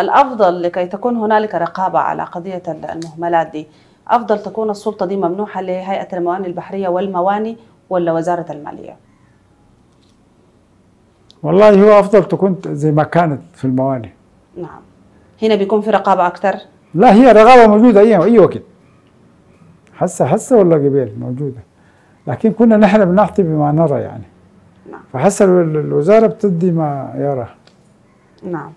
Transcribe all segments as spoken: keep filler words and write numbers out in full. الأفضل لكي تكون هنالك رقابة على قضية المهملات دي، أفضل تكون السلطة دي ممنوحة لهيئة الموانئ البحرية والمواني ولا وزارة المالية؟ والله هو أفضل تكون زي ما كانت في الموانئ. نعم. هنا بيكون في رقابة أكتر؟ لا، هي رقابة موجودة أي أي وقت. حسه حسه ولا قبل موجودة. لكن كنا نحن بنعطي بما نرى يعني. نعم. فحسه الوزارة بتدي ما يرى. نعم.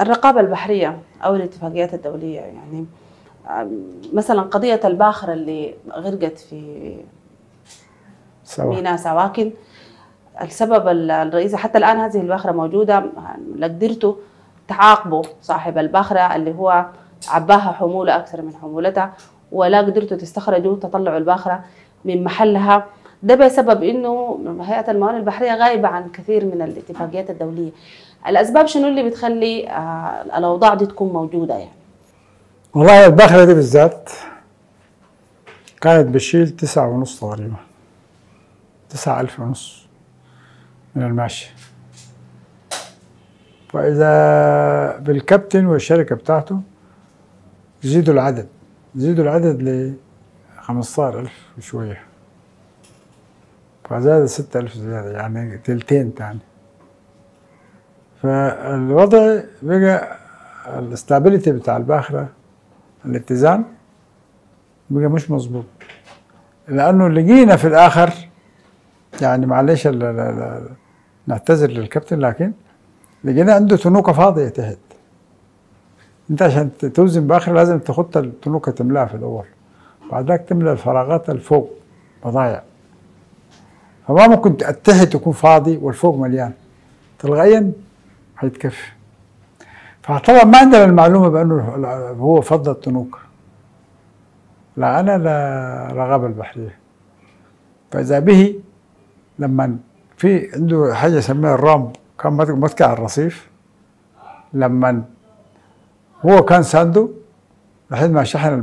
الرقابة البحرية أو الاتفاقيات الدولية، يعني مثلا قضية الباخرة اللي غرقت في ميناء سواكن، السبب الرئيسي حتى الآن هذه الباخرة موجودة، لا قدرتوا تعاقبوا صاحب الباخرة اللي هو عباها حمولة أكثر من حمولتها، ولا قدرتوا تستخرجوا تطلعوا الباخرة من محلها، ده بسبب إنه هيئة الموانئ البحرية غايبة عن كثير من الاتفاقيات الدولية. الأسباب شنو اللي بتخلي الأوضاع دي تكون موجودة يعني؟ والله الباخرة دي بالذات كانت بشيل تسعة ونص تقريبا، تسعة ألف ونص من الماشي، فإذا بالكابتن والشركة بتاعته زيدوا العدد، زيدوا العدد ل خمسة عشر ألف وشوية، فزاد ستة ألف زيادة يعني تلتين تاني، فالوضع بقى الاستابيليتي بتاع الباخرة الاتزان بقى مش مظبوط، لأنه لقينا في الآخر يعني معلش نعتذر للكابتن، لكن لقينا عنده تنوكة فاضية تحت. أنت عشان توزن باخرة لازم تخط التنوكة تملاها في الأول، بعد ذاك تملأ الفراغات الفوق بضايع، فما ممكن التحت يكون فاضي والفوق مليان، تلغيا حيتكفي. فطبعا ما عندنا المعلومة بأنه هو فضى التنوكة، لا أنا لا الرقابة البحرية. فإذا به لما في عنده حاجة يسميها الرام، كان متكع على الرصيف، لما هو كان سانده لحد ما شحن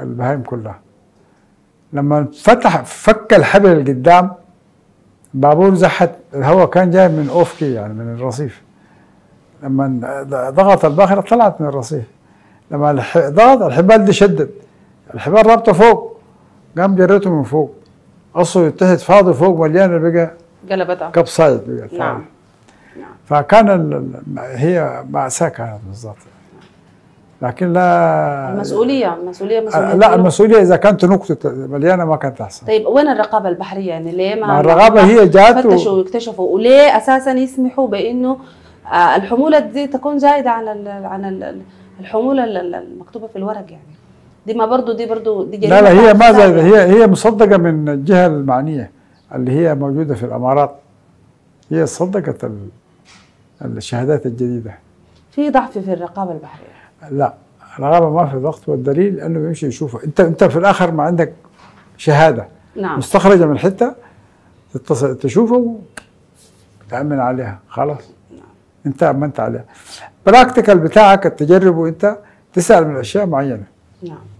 البهايم كلها، لما فتح فك الحبل اللي قدام بابور زحت، الهواء كان جاي من اوفكي يعني من الرصيف، لما ضغط الباخرة طلعت من الرصيف، لما ضغط الحبال دي شدت، الحبال رابطه فوق، قام جريته من فوق، اصله يتحت فاضي فوق مليان بقى قلبتها كب سايد بقى. نعم. فكان ال... هي مأساة كانت بالضبط، لكن لا المسؤولية المسؤولية مسؤولية لا المسؤولية إذا كانت نقطة مليانة ما كانت أحسن. طيب وين الرقابة البحرية يعني ليه ما, ما الرقابة هي جات فتشوا و... واكتشفوا، وليه أساسا يسمحوا بأنه الحمولة دي تكون زايدة عن ال... عن الحمولة المكتوبة في الورق يعني؟ دي ما برضو دي برضو دي لا لا هي ما زايدة، هي هي مصدقة من الجهة المعنية اللي هي موجودة في الأمارات، هي صدقت ال... الشهادات الجديدة. في ضعف في الرقابة البحرية؟ لا الرقابة ما في ضغط، والدليل انه بيمشي يشوفه، انت انت في الاخر ما عندك شهادة. نعم. مستخرجة من حتة تتصل تشوفه وتأمن عليها خلاص. نعم. انت أمنت عليها، براكتيكال بتاعك تجربه، انت تسأل من اشياء معينة. نعم.